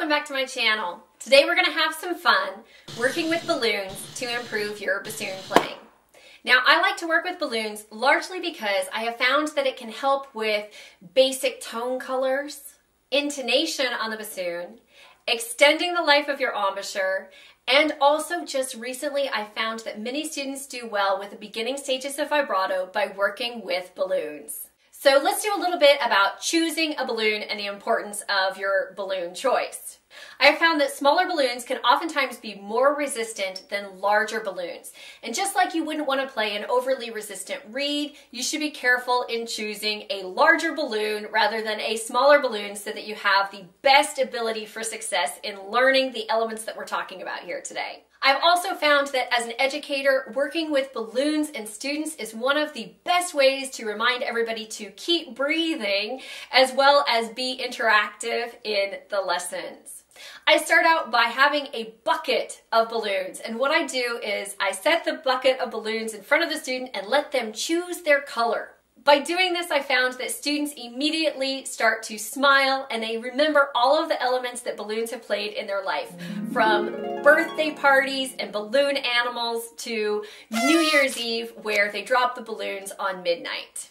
Welcome back to my channel. Today we're going to have some fun working with balloons to improve your bassoon playing. Now I like to work with balloons largely because I have found that it can help with basic tone colors, intonation on the bassoon, extending the life of your embouchure, and also just recently I found that many students do well with the beginning stages of vibrato by working with balloons. So let's do a little bit about choosing a balloon and the importance of your balloon choice. I have found that smaller balloons can oftentimes be more resistant than larger balloons. And just like you wouldn't want to play an overly resistant reed, you should be careful in choosing a larger balloon rather than a smaller balloon so that you have the best ability for success in learning the elements that we're talking about here today. I've also found that as an educator, working with balloons and students is one of the best ways to remind everybody to keep breathing as well as be interactive in the lessons. I start out by having a bucket of balloons, and what I do is I set the bucket of balloons in front of the student and let them choose their color. By doing this, I found that students immediately start to smile and they remember all of the elements that balloons have played in their life, from birthday parties and balloon animals to New Year's Eve where they drop the balloons on midnight.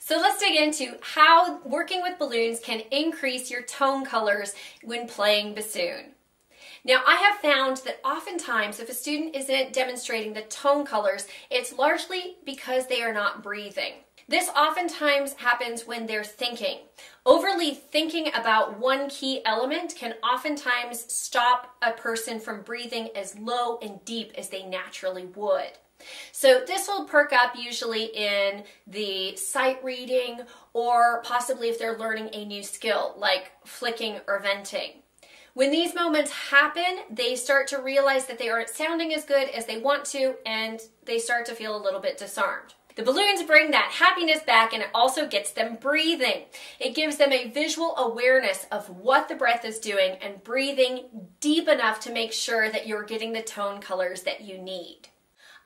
So let's dig into how working with balloons can increase your tone colors when playing bassoon. Now, I have found that oftentimes if a student isn't demonstrating the tone colors, it's largely because they are not breathing. This oftentimes happens when they're thinking. Overly thinking about one key element can oftentimes stop a person from breathing as low and deep as they naturally would. So this will perk up usually in the sight reading or possibly if they're learning a new skill like flicking or venting. When these moments happen, they start to realize that they aren't sounding as good as they want to and they start to feel a little bit disarmed. The balloons bring that happiness back and it also gets them breathing. It gives them a visual awareness of what the breath is doing and breathing deep enough to make sure that you're getting the tone colors that you need.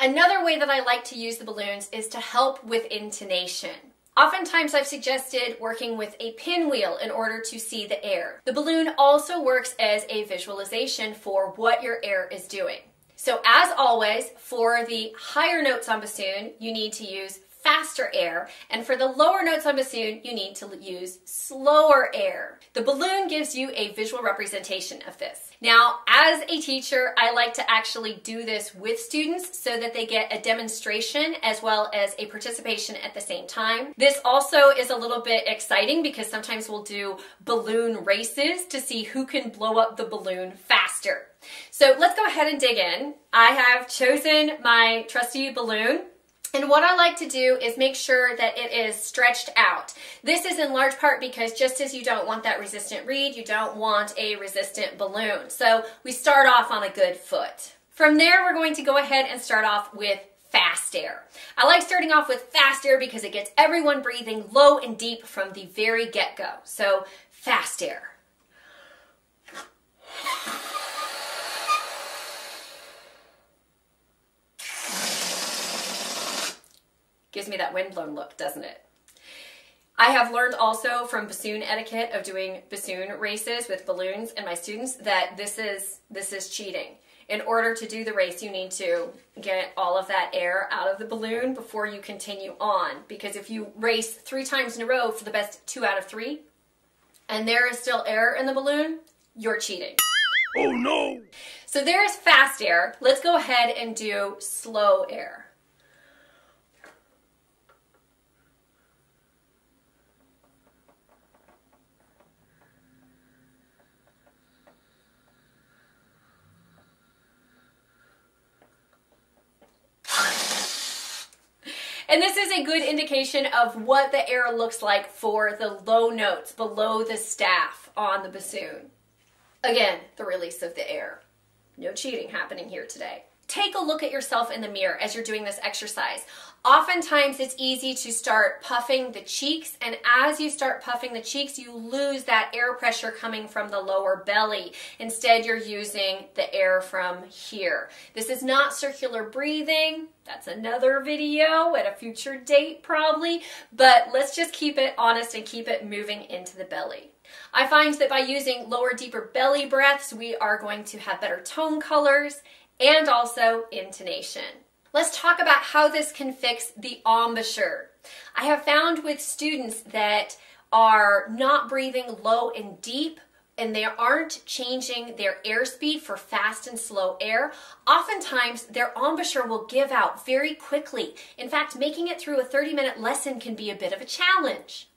Another way that I like to use the balloons is to help with intonation. Oftentimes I've suggested working with a pinwheel in order to see the air. The balloon also works as a visualization for what your air is doing. So as always, for the higher notes on bassoon, you need to use faster air, and for the lower notes on bassoon, you need to use slower air. The balloon gives you a visual representation of this. Now, as a teacher, I like to actually do this with students so that they get a demonstration as well as a participation at the same time. This also is a little bit exciting because sometimes we'll do balloon races to see who can blow up the balloon faster. So let's go ahead and dig in. I have chosen my trusty balloon. And what I like to do is make sure that it is stretched out. This is in large part because just as you don't want that resistant reed, you don't want a resistant balloon. So we start off on a good foot. From there, we're going to go ahead and start off with fast air. I like starting off with fast air because it gets everyone breathing low and deep from the very get-go. So fast air. Gives me that windblown look, doesn't it? I have learned also from bassoon etiquette of doing bassoon races with balloons and my students that this is cheating. In order to do the race, you need to get all of that air out of the balloon before you continue on. Because if you race 3 times in a row for the best 2 out of 3, and there is still air in the balloon, you're cheating. Oh no! So there is fast air. Let's go ahead and do slow air. And this is a good indication of what the air looks like for the low notes below the staff on the bassoon. Again, the release of the air. No cheating happening here today. Take a look at yourself in the mirror as you're doing this exercise. Oftentimes it's easy to start puffing the cheeks, and as you start puffing the cheeks, you lose that air pressure coming from the lower belly. Instead, you're using the air from here. This is not circular breathing. That's another video at a future date probably, but let's just keep it honest and keep it moving into the belly. I find that by using lower, deeper belly breaths, we are going to have better tone colors and also intonation. Let's talk about how this can fix the embouchure. I have found with students that are not breathing low and deep, and they aren't changing their airspeed for fast and slow air, oftentimes their embouchure will give out very quickly. In fact, making it through a 30-minute lesson can be a bit of a challenge.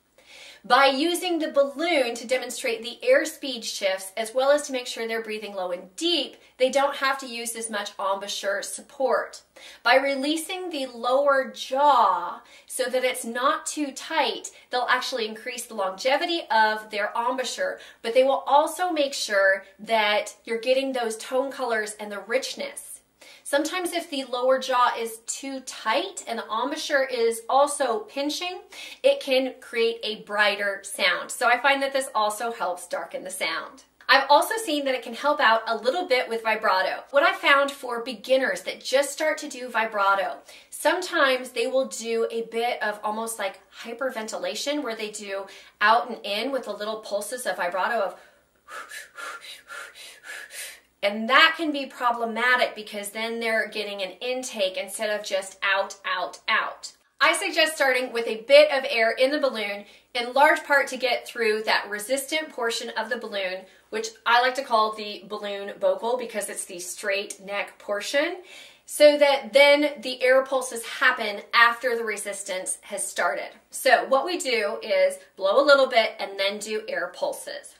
By using the balloon to demonstrate the airspeed shifts, as well as to make sure they're breathing low and deep, they don't have to use as much embouchure support. By releasing the lower jaw so that it's not too tight, they'll actually increase the longevity of their embouchure, but they will also make sure that you're getting those tone colors and the richness. Sometimes if the lower jaw is too tight and the embouchure is also pinching, it can create a brighter sound. So I find that this also helps darken the sound. I've also seen that it can help out a little bit with vibrato. What I found for beginners that just start to do vibrato, sometimes they will do a bit of almost like hyperventilation where they do out and in with the little pulses of vibrato of and that can be problematic because then they're getting an intake instead of just out, out, out. I suggest starting with a bit of air in the balloon, in large part to get through that resistant portion of the balloon, which I like to call the balloon vocal because it's the straight neck portion, so that then the air pulses happen after the resistance has started. So what we do is blow a little bit and then do air pulses.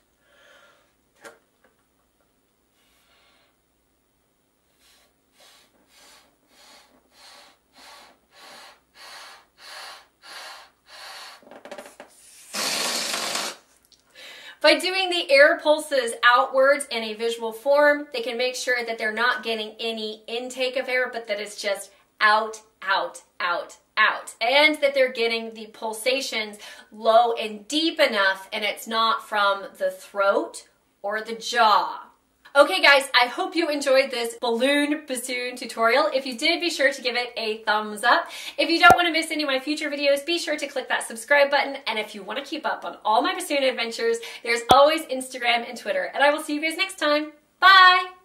By doing the air pulses outwards in a visual form, they can make sure that they're not getting any intake of air, but that it's just out, out, out, out, and that they're getting the pulsations low and deep enough, and it's not from the throat or the jaw. Okay guys, I hope you enjoyed this balloon bassoon tutorial. If you did, be sure to give it a thumbs up. If you don't want to miss any of my future videos, be sure to click that subscribe button. And if you want to keep up on all my bassoon adventures, there's always Instagram and Twitter. And I will see you guys next time. Bye!